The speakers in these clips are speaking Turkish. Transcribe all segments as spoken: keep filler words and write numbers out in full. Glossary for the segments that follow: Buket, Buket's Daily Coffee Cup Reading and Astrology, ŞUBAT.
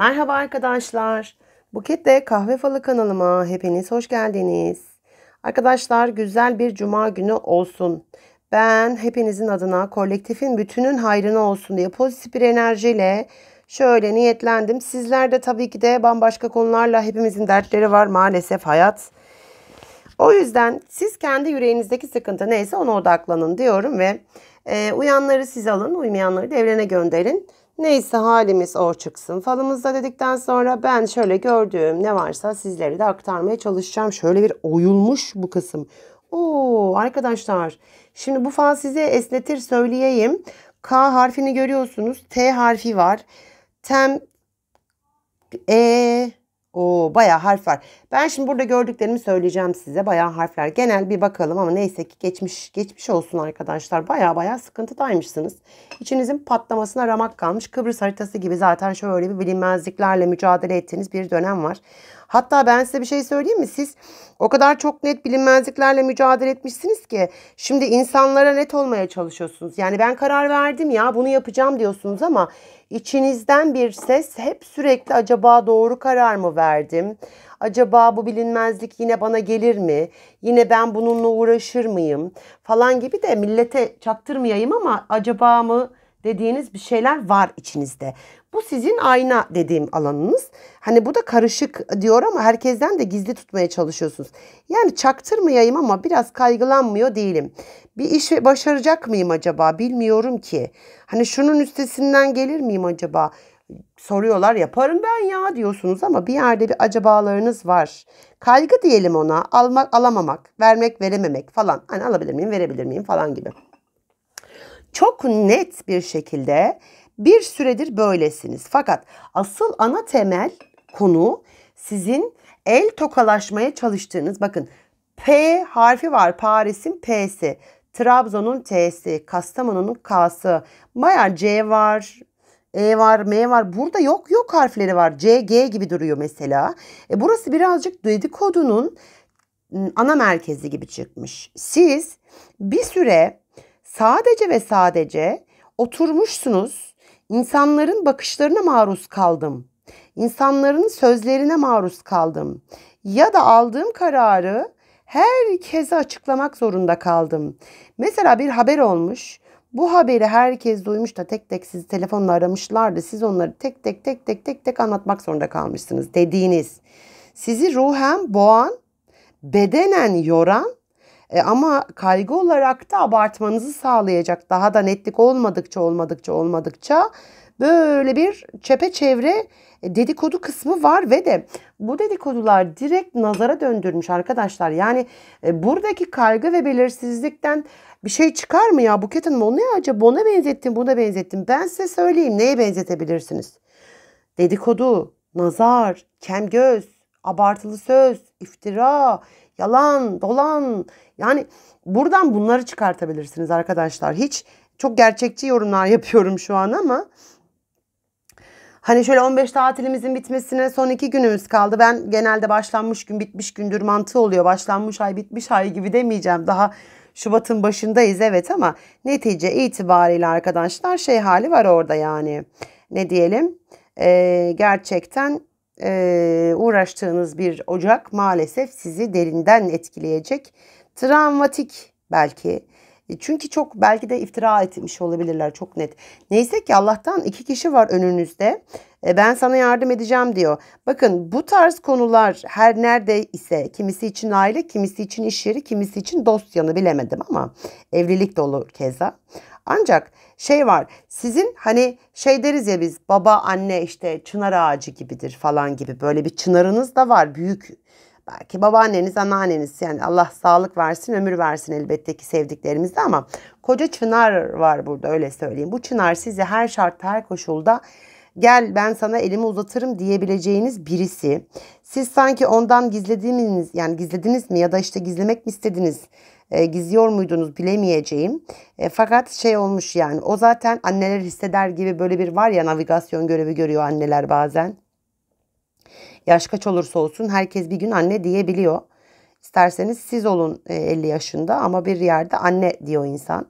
Merhaba arkadaşlar. Buket'te Kahve Falı kanalıma hepiniz hoş geldiniz. Arkadaşlar güzel bir cuma günü olsun. Ben hepinizin adına kolektifin bütünün hayrına olsun diye pozitif bir enerjiyle şöyle niyetlendim. Sizler de tabii ki de bambaşka konularla hepimizin dertleri var maalesef hayat. O yüzden siz kendi yüreğinizdeki sıkıntı neyse ona odaklanın diyorum ve e, uyanları siz alın, uymayanları da evrene gönderin. Neyse halimiz o çıksın falımızda dedikten sonra ben şöyle gördüğüm ne varsa sizlere de aktarmaya çalışacağım. Şöyle bir oyulmuş bu kısım. Oo arkadaşlar şimdi bu fal size esnetir söyleyeyim. K harfini görüyorsunuz. T harfi var. Tem, E, o bayağı harf var. Ben şimdi burada gördüklerimi söyleyeceğim size. Bayağı harfler. Genel bir bakalım ama neyse ki geçmiş geçmiş olsun arkadaşlar. Bayağı bayağı sıkıntıdaymışsınız. İçinizin patlamasına ramak kalmış. Kıbrıs haritası gibi zaten şöyle bir bilinmezliklerle mücadele ettiğiniz bir dönem var. Hatta ben size bir şey söyleyeyim mi? Siz o kadar çok net bilinmezliklerle mücadele etmişsiniz ki şimdi insanlara net olmaya çalışıyorsunuz. Yani ben karar verdim ya bunu yapacağım diyorsunuz ama içinizden bir ses hep sürekli acaba doğru karar mı verdim? Acaba bu bilinmezlik yine bana gelir mi? Yine ben bununla uğraşır mıyım? Falan gibi de millete çaktırmayayım ama acaba mı dediğiniz bir şeyler var içinizde. Bu sizin ayna dediğim alanınız. Hani bu da karışık diyor ama herkesten de gizli tutmaya çalışıyorsunuz. Yani çaktırmayayım ama biraz kaygılanmıyor değilim. Bir işi başaracak mıyım acaba bilmiyorum ki. Hani şunun üstesinden gelir miyim acaba? Soruyorlar yaparım ben ya diyorsunuz ama bir yerde bir acabalarınız var. Kaygı diyelim ona almak alamamak, vermek verememek falan. Hani alabilir miyim verebilir miyim falan gibi. Çok net bir şekilde bir süredir böylesiniz. Fakat asıl ana temel konu sizin el tokalaşmaya çalıştığınız. Bakın P harfi var. Paris'in P'si, Trabzon'un T'si, Kastamonu'nun K'sı. Bayağı C var, E var, M var. Burada yok yok harfleri var. C, G gibi duruyor mesela. E burası birazcık dedikodunun ana merkezi gibi çıkmış. Siz bir süre sadece ve sadece oturmuşsunuz. İnsanların bakışlarına maruz kaldım. İnsanların sözlerine maruz kaldım. Ya da aldığım kararı herkese açıklamak zorunda kaldım. Mesela bir haber olmuş. Bu haberi herkes duymuş da tek tek sizi telefonla aramışlardı. Siz onları tek tek tek tek tek tek anlatmak zorunda kalmışsınız dediğiniz. Sizi ruhen boğan, bedenen yoran e ama kaygı olarak da abartmanızı sağlayacak. Daha da netlik olmadıkça olmadıkça olmadıkça böyle bir çepeçevre dedikodu kısmı var ve de bu dedikodular direkt nazara döndürmüş arkadaşlar. Yani buradaki kaygı ve belirsizlikten bir şey çıkar mı ya Buket Hanım o ne acaba ona benzettim buna benzettim. Ben size söyleyeyim neye benzetebilirsiniz. Dedikodu, nazar, kem göz, abartılı söz, iftira, yalan, dolan. Yani buradan bunları çıkartabilirsiniz arkadaşlar. Hiç çok gerçekçi yorumlar yapıyorum şu an ama hani şöyle on beş tatilimizin bitmesine son iki günümüz kaldı. Ben genelde başlanmış gün bitmiş gündür mantığı oluyor. Başlanmış ay bitmiş ay gibi demeyeceğim. Daha Şubat'ın başındayız evet ama netice itibariyle arkadaşlar şey hali var orada yani. Ne diyelim ee, gerçekten e, uğraştığınız bir ocak maalesef sizi derinden etkileyecek. Travmatik belki. Çünkü çok belki de iftira etmiş olabilirler çok net. Neyse ki Allah'tan iki kişi var önünüzde. Ben sana yardım edeceğim diyor. Bakın bu tarz konular her nerede ise kimisi için aile, kimisi için iş yeri, kimisi için dost yanı bilemedim ama evlilik dolu keza. Ancak şey var sizin hani şey deriz ya biz baba anne işte çınar ağacı gibidir falan gibi böyle bir çınarınız da var büyük. Belki babaanneniz, anneanneniz yani Allah sağlık versin, ömür versin elbette ki sevdiklerimizde ama koca çınar var burada öyle söyleyeyim. Bu çınar sizi her şartta, her koşulda gel ben sana elimi uzatırım diyebileceğiniz birisi. Siz sanki ondan gizlediğiniz yani gizlediniz mi ya da işte gizlemek mi istediniz, e, gizliyor muydunuz bilemeyeceğim. E, fakat şey olmuş yani o zaten anneler hisseder gibi böyle bir var ya navigasyon görevi görüyor anneler bazen. Yaş kaç olursa olsun herkes bir gün anne diyebiliyor. İsterseniz siz olun elli yaşında ama bir yerde anne diyor insan.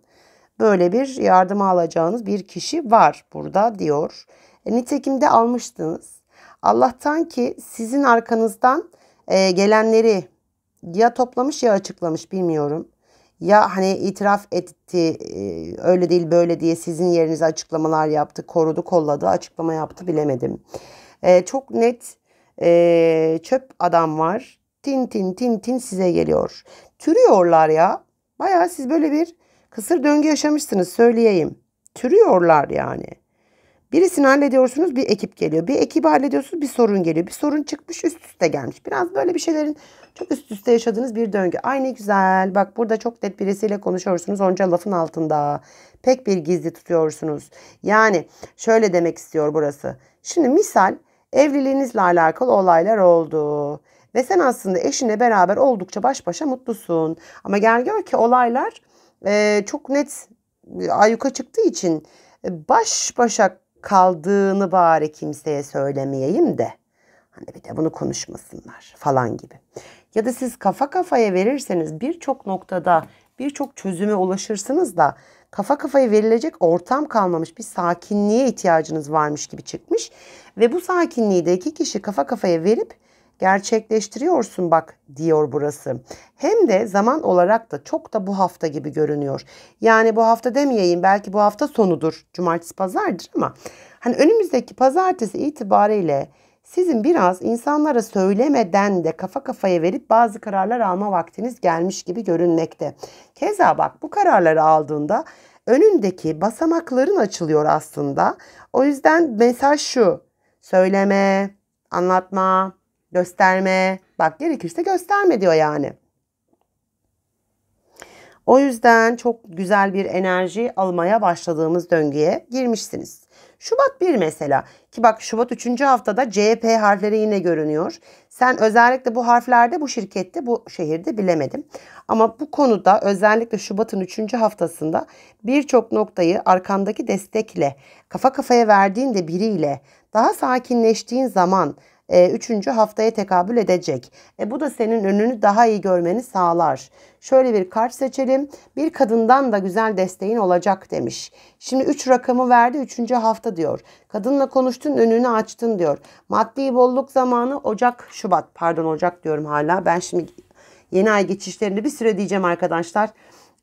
Böyle bir yardıma alacağınız bir kişi var burada diyor. Nitekim de almıştınız. Allah'tan ki sizin arkanızdan e, gelenleri ya toplamış ya açıklamış, bilmiyorum. Ya hani itiraf etti, e, öyle değil böyle diye sizin yerinize açıklamalar yaptı, korudu, kolladı, açıklama yaptı, bilemedim. E, çok net e, çöp adam var. Tin tin tin tin size geliyor. Türüyorlar ya. Bayağı siz böyle bir kısır döngü yaşamışsınız, söyleyeyim. Türüyorlar yani. Birisini hallediyorsunuz, bir ekip geliyor. Bir ekibi hallediyorsunuz, bir sorun geliyor. Bir sorun çıkmış, üst üste gelmiş. Biraz böyle bir şeylerin çok üst üste yaşadığınız bir döngü. Ay ne güzel. Bak burada çok net birisiyle konuşuyorsunuz. Onca lafın altında. Pek bir gizli tutuyorsunuz. Yani şöyle demek istiyor burası. Şimdi misal evliliğinizle alakalı olaylar oldu. Ve sen aslında eşinle beraber oldukça baş başa mutlusun. Ama gel gör ki olaylar e, çok net ayyuka çıktığı için baş başa kaldığını bari kimseye söylemeyeyim de hani bir de bunu konuşmasınlar falan gibi. Ya da siz kafa kafaya verirseniz birçok noktada birçok çözüme ulaşırsınız da kafa kafaya verilecek ortam kalmamış, bir sakinliğe ihtiyacınız varmış gibi çıkmış ve bu sakinliği de iki kişi kafa kafaya verip gerçekleştiriyorsun bak diyor burası. Hem de zaman olarak da çok da bu hafta gibi görünüyor. Yani bu hafta demeyeyim, belki bu hafta sonudur. Cumartesi pazardır ama hani önümüzdeki pazartesi itibariyle sizin biraz insanlara söylemeden de kafa kafaya verip bazı kararlar alma vaktiniz gelmiş gibi görünmekte. Keza bak bu kararları aldığında önündeki basamakların açılıyor aslında. O yüzden mesaj şu: söyleme, anlatma, gösterme. Bak gerekirse gösterme diyor yani. O yüzden çok güzel bir enerji almaya başladığımız döngüye girmişsiniz. Şubat bir mesela ki bak Şubat üçüncü haftada C P harfleri yine görünüyor. Sen özellikle bu harflerde, bu şirkette, bu şehirde bilemedim. Ama bu konuda özellikle Şubat'ın üçüncü haftasında birçok noktayı arkandaki destekle, kafa kafaya verdiğin de biriyle daha sakinleştiğin zaman üçüncü haftaya tekabül edecek. E bu da senin önünü daha iyi görmeni sağlar. Şöyle bir kart seçelim. Bir kadından da güzel desteğin olacak demiş. Şimdi üç rakamı verdi, üçüncü hafta diyor. Kadınla konuştun, önünü açtın diyor. Maddi bolluk zamanı Ocak, Şubat. Pardon Ocak diyorum hala. Ben şimdi yeni ay geçişlerinde bir süre diyeceğim arkadaşlar.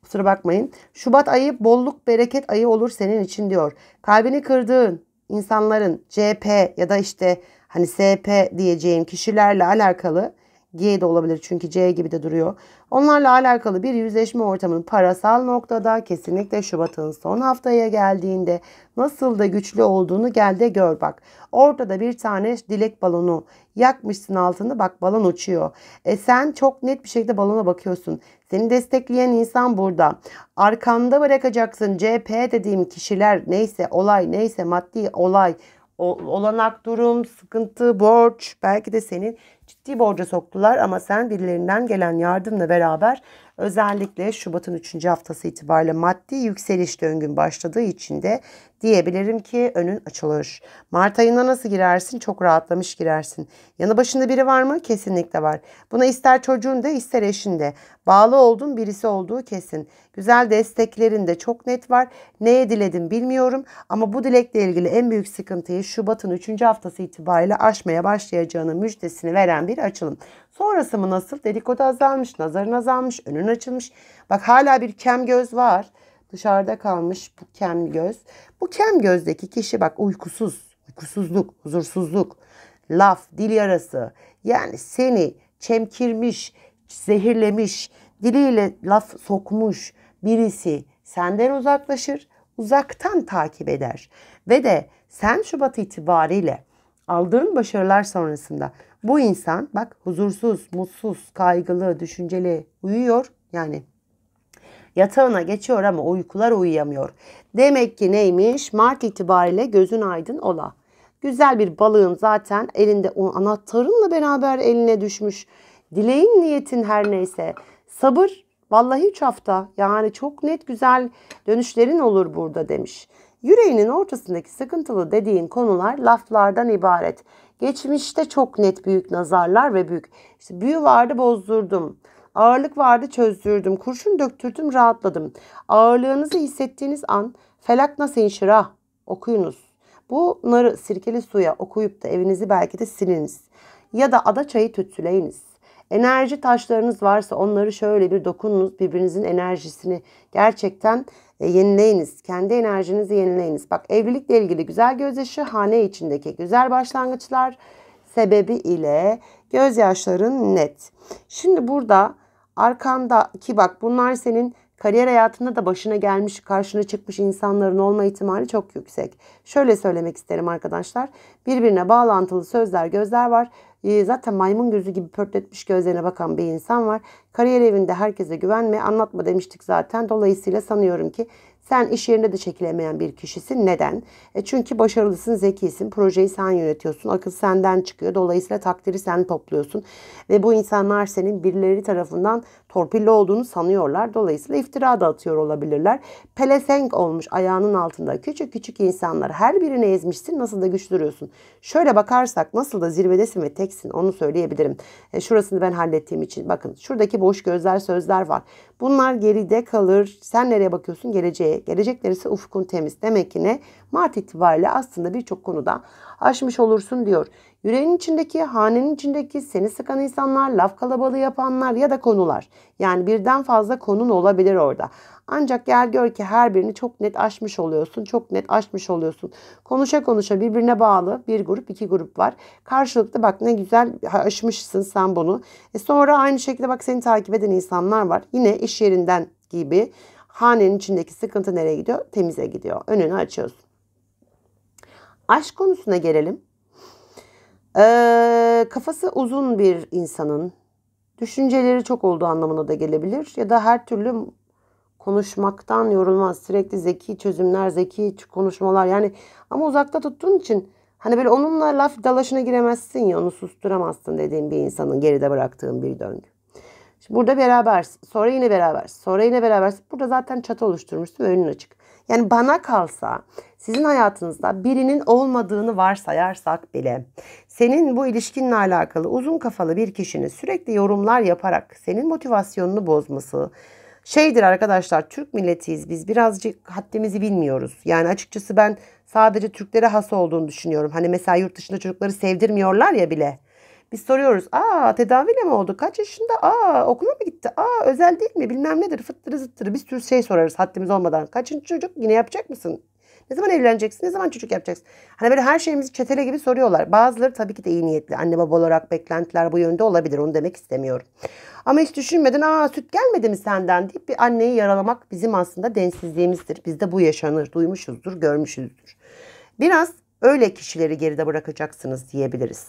Kusura bakmayın. Şubat ayı bolluk, bereket ayı olur senin için diyor. Kalbini kırdığın insanların C P ya da işte hani S P diyeceğim kişilerle alakalı, G de olabilir çünkü C gibi de duruyor. Onlarla alakalı bir yüzleşme ortamının parasal noktada kesinlikle Şubat'ın son haftaya geldiğinde nasıl da güçlü olduğunu gel de gör bak. Ortada bir tane dilek balonu yakmışsın altında, bak balon uçuyor. E sen çok net bir şekilde balona bakıyorsun. Seni destekleyen insan burada. Arkanda bırakacaksın C P dediğim kişiler, neyse olay, neyse maddi olay, olanak, durum, sıkıntı, borç, belki de seni ciddi borca soktular ama sen birilerinden gelen yardımla beraber özellikle Şubat'ın üçüncü haftası itibariyle maddi yükseliş döngün başladığı için de diyebilirim ki önün açılır. Mart ayına nasıl girersin? Çok rahatlamış girersin. Yanı başında biri var mı? Kesinlikle var. Buna ister çocuğun da ister eşin de. Bağlı olduğun birisi olduğu kesin. Güzel desteklerin de çok net var. Neye diledim bilmiyorum ama bu dilekle ilgili en büyük sıkıntıyı Şubat'ın üçüncü haftası itibariyle aşmaya başlayacağını müjdesini veren bir açılım. Sonrası mı nasıl? Dedikodu azalmış, nazarın azalmış, önün açılmış. Bak hala bir kem göz var. Dışarıda kalmış bu kem göz. Bu kem gözdeki kişi bak uykusuz, uykusuzluk, huzursuzluk, laf, dil yarası. Yani seni çemkirmiş, zehirlemiş, diliyle laf sokmuş birisi senden uzaklaşır, uzaktan takip eder. Ve de sen Şubat itibariyle aldığın başarılar sonrasında bu insan bak huzursuz, mutsuz, kaygılı, düşünceli uyuyor. Yani yatağına geçiyor ama uykular uyuyamıyor. Demek ki neymiş? Mart itibariyle gözün aydın ola. Güzel bir balığın zaten elinde, anahtarınla beraber eline düşmüş. Dileğin, niyetin her neyse. Sabır. Vallahi üç hafta. Yani çok net güzel dönüşlerin olur burada demiş. Yüreğinin ortasındaki sıkıntılı dediğin konular laflardan ibaret. Geçmişte çok net büyük nazarlar ve büyük. İşte büyü vardı bozdurdum. Ağırlık vardı çözdürdüm. Kurşun döktürdüm rahatladım. Ağırlığınızı hissettiğiniz an felak nasıl inşirah okuyunuz. Bunları sirkeli suya okuyup da evinizi belki de siliniz. Ya da ada çayı tütsüleyiniz. Enerji taşlarınız varsa onları şöyle bir dokununuz. Birbirinizin enerjisini gerçekten yenileyiniz. Kendi enerjinizi yenileyiniz. Bak, evlilikle ilgili güzel gözyaşı, hane içindeki güzel başlangıçlar sebebi ile gözyaşların net. Şimdi burada arkandaki, bak, bunlar senin kariyer hayatında da başına gelmiş, karşına çıkmış insanların olma ihtimali çok yüksek. Şöyle söylemek isterim arkadaşlar. Birbirine bağlantılı sözler, gözler var. Zaten maymun gözü gibi pörtletmiş gözlerine bakan bir insan var. Kariyer evinde herkese güvenme, anlatma demiştik zaten. Dolayısıyla sanıyorum ki sen iş yerinde de çekilemeyen bir kişisin. Neden? E çünkü başarılısın, zekisin, projeyi sen yönetiyorsun, akıl senden çıkıyor. Dolayısıyla takdiri sen topluyorsun. Ve bu insanlar senin birileri tarafından torpilli olduğunu sanıyorlar. Dolayısıyla iftira da atıyor olabilirler. Pelesenk olmuş ayağının altında küçük küçük insanlar. Her birini ezmişsin, nasıl da güç duruyorsun. Şöyle bakarsak nasıl da zirvedesin ve teksin, onu söyleyebilirim. E şurasını ben hallettiğim için. Bakın şuradaki boş gözler, sözler var. Bunlar geride kalır. Sen nereye bakıyorsun? Geleceğe. Gelecekler ise ufkun temiz. Demek ki ne? Mart itibariyle aslında birçok konuda aşmış olursun diyor. Yüreğin içindeki, hanenin içindeki seni sıkan insanlar, laf kalabalığı yapanlar ya da konular. Yani birden fazla konun olabilir orada. Ancak gel gör ki her birini çok net aşmış oluyorsun. Çok net aşmış oluyorsun. Konuşa konuşa birbirine bağlı bir grup, iki grup var. Karşılıklı, bak ne güzel aşmışsın sen bunu. E sonra aynı şekilde bak seni takip eden insanlar var. Yine iş yerinden gibi. Hanenin içindeki sıkıntı nereye gidiyor? Temize gidiyor. Önünü açıyorsun. Aşk konusuna gelelim. Ee, kafası uzun bir insanın düşünceleri çok olduğu anlamına da gelebilir. Ya da her türlü konuşmaktan yorulmaz. Sürekli zeki çözümler, zeki konuşmalar. Yani ama uzakta tuttuğun için hani böyle onunla laf dalaşına giremezsin ya, onu susturamazsın dediğin bir insanın geride bıraktığın bir döngü. Burada beraber, sonra yine beraber, sonra yine beraber. Burada zaten çatı oluşturmuşsun ve önün açık. Yani bana kalsa sizin hayatınızda birinin olmadığını varsayarsak bile senin bu ilişkinle alakalı uzun kafalı bir kişinin sürekli yorumlar yaparak senin motivasyonunu bozması şeydir arkadaşlar. Türk milletiyiz biz, birazcık haddimizi bilmiyoruz. Yani açıkçası ben sadece Türklere has olduğunu düşünüyorum. Hani mesela yurt dışında çocukları sevdirmiyorlar ya bile. Biz soruyoruz. Aa, tedaviyle mi oldu? Kaç yaşında? Aa, okula mı gitti? Aa, özel değil mi? Bilmem nedir. Fıttırı zıttırı. Bir sürü şey sorarız haddimiz olmadan. Kaçıncı çocuk? Yine yapacak mısın? Ne zaman evleneceksin? Ne zaman çocuk yapacaksın? Hani böyle her şeyimizi çetele gibi soruyorlar. Bazıları tabii ki de iyi niyetli. Anne baba olarak beklentiler bu yönde olabilir. Onu demek istemiyorum. Ama hiç düşünmeden aa süt gelmedi mi senden deyip bir anneyi yaralamak bizim aslında densizliğimizdir. Bizde bu yaşanır. Duymuşuzdur, görmüşüzdür. Biraz öyle kişileri geride bırakacaksınız diyebiliriz.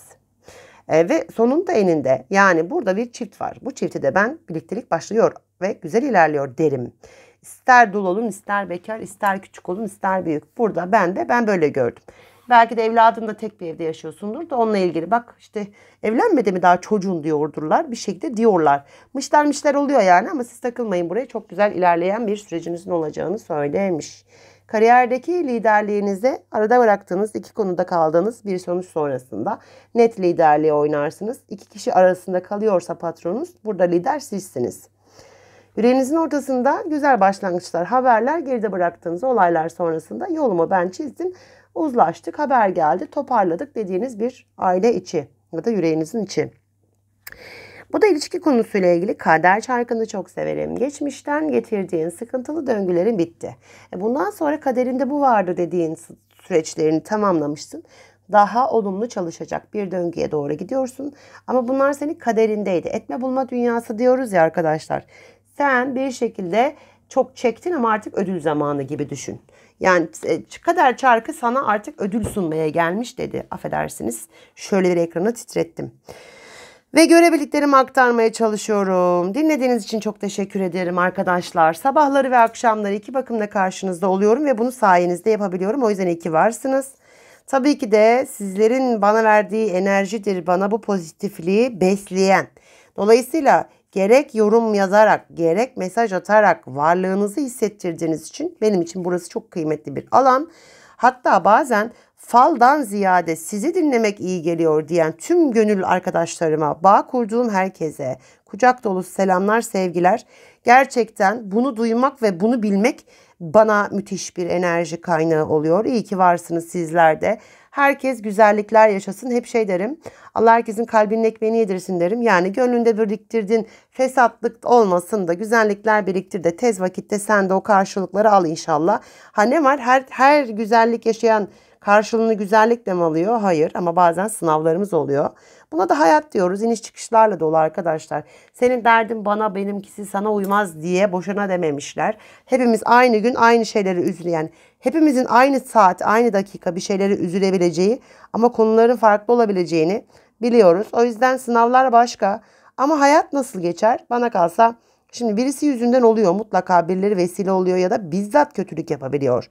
E, ve sonunda eninde yani burada bir çift var. Bu çifti de ben birliktelik başlıyor ve güzel ilerliyor derim. İster dul olun, ister bekar, ister küçük olun, ister büyük. Burada ben de ben böyle gördüm. Belki de evladınla tek bir evde yaşıyorsundur da onunla ilgili bak işte evlenmedi mi daha çocuğun diyordurlar. Bir şekilde diyorlar. Mışlar mışlar oluyor yani, ama siz takılmayın buraya. Çok güzel ilerleyen bir sürecinizin olacağını söylemiş. Kariyerdeki liderliğinizi arada bıraktığınız, iki konuda kaldığınız bir sonuç sonrasında net liderliğe oynarsınız. İki kişi arasında kalıyorsa patronunuz, burada lider sizsiniz. Yüreğinizin ortasında güzel başlangıçlar, haberler, geride bıraktığınız olaylar sonrasında yolumu ben çizdim, uzlaştık, haber geldi, toparladık dediğiniz bir aile içi ya da yüreğinizin içi. Bu da ilişki konusuyla ilgili kader çarkını çok severim. Geçmişten getirdiğin sıkıntılı döngülerin bitti. Bundan sonra kaderinde bu vardı dediğin süreçlerini tamamlamışsın. Daha olumlu çalışacak bir döngüye doğru gidiyorsun. Ama bunlar senin kaderindeydi. Etme bulma dünyası diyoruz ya arkadaşlar. Sen bir şekilde çok çektin ama artık ödül zamanı gibi düşün. Yani kader çarkı sana artık ödül sunmaya gelmiş dedi. Affedersiniz. Şöyle bir ekranı titrettim. Ve görebildiklerimi aktarmaya çalışıyorum. Dinlediğiniz için çok teşekkür ederim arkadaşlar. Sabahları ve akşamları iki bakımla karşınızda oluyorum ve bunu sayenizde yapabiliyorum. O yüzden iyi ki varsınız. Tabii ki de sizlerin bana verdiği enerjidir, bana bu pozitifliği besleyen. Dolayısıyla gerek yorum yazarak, gerek mesaj atarak varlığınızı hissettirdiğiniz için benim için burası çok kıymetli bir alan. Hatta bazen faldan ziyade sizi dinlemek iyi geliyor diyen tüm gönül arkadaşlarıma, bağ kurduğum herkese kucak dolusu selamlar, sevgiler. Gerçekten bunu duymak ve bunu bilmek bana müthiş bir enerji kaynağı oluyor. İyi ki varsınız sizler de. Herkes güzellikler yaşasın. Hep şey derim. Allah herkesin kalbinin ekmeğini yedirsin derim. Yani gönlünde biriktirdin, fesatlık olmasın da güzellikler biriktir de tez vakitte sen de o karşılıkları al inşallah. Ha ne var? Her, her güzellik yaşayan karşılığını güzellikle mi alıyor? Hayır, ama bazen sınavlarımız oluyor. Buna da hayat diyoruz. İniş çıkışlarla dolu arkadaşlar. Senin derdin bana, benimkisi sana uymaz diye boşuna dememişler. Hepimiz aynı gün aynı şeyleri üzülen, hepimizin aynı saat, aynı dakika bir şeyleri üzülebileceği ama konuların farklı olabileceğini biliyoruz. O yüzden sınavlar başka ama hayat nasıl geçer? Bana kalsa şimdi birisi yüzünden oluyor, mutlaka birileri vesile oluyor ya da bizzat kötülük yapabiliyor.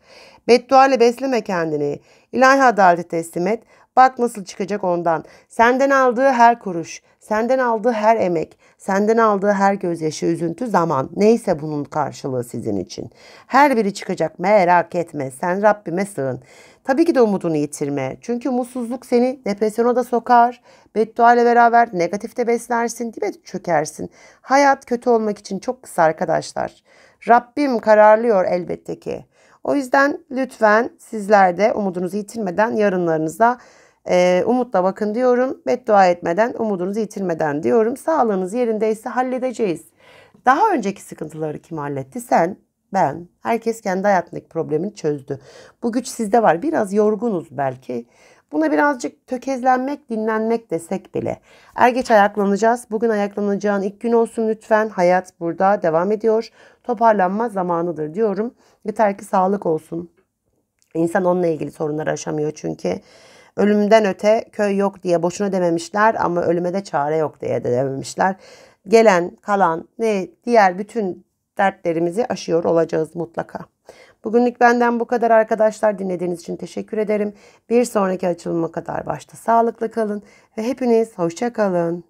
Beddua ile besleme kendini. İlahi adalete teslim et. Bak nasıl çıkacak ondan. Senden aldığı her kuruş, senden aldığı her emek, senden aldığı her gözyaşı, üzüntü, zaman. Neyse bunun karşılığı sizin için. Her biri çıkacak, merak etme. Sen Rabbime sığın. Tabii ki de umudunu yitirme. Çünkü mutsuzluk seni depresyona da sokar. Beddua ile beraber negatifte beslersin, dibe çökersin. Hayat kötü olmak için çok kısa arkadaşlar. Rabbim kararlıyor elbette ki. O yüzden lütfen sizler de umudunuzu yitirmeden yarınlarınıza e, umutla bakın diyorum. Beddua etmeden, umudunuzu yitirmeden diyorum. Sağlığınız yerindeyse halledeceğiz. Daha önceki sıkıntıları kim halletti? Sen, ben. Herkes kendi hayatındaki problemini çözdü. Bu güç sizde var. Biraz yorgunuz belki. Buna birazcık tökezlenmek, dinlenmek desek bile. Er geç ayaklanacağız. Bugün ayaklanacağın ilk gün olsun lütfen. Hayat burada devam ediyor. Toparlanma zamanıdır diyorum. Yeter ki sağlık olsun. İnsan onunla ilgili sorunları aşamıyor çünkü. Ölümden öte köy yok diye boşuna dememişler ama ölüme de çare yok diye de dememişler. Gelen, kalan ne diğer bütün dertlerimizi aşıyor olacağız mutlaka. Bugünlük benden bu kadar arkadaşlar. Dinlediğiniz için teşekkür ederim. Bir sonraki açılıma kadar başta sağlıklı kalın ve hepiniz hoşça kalın.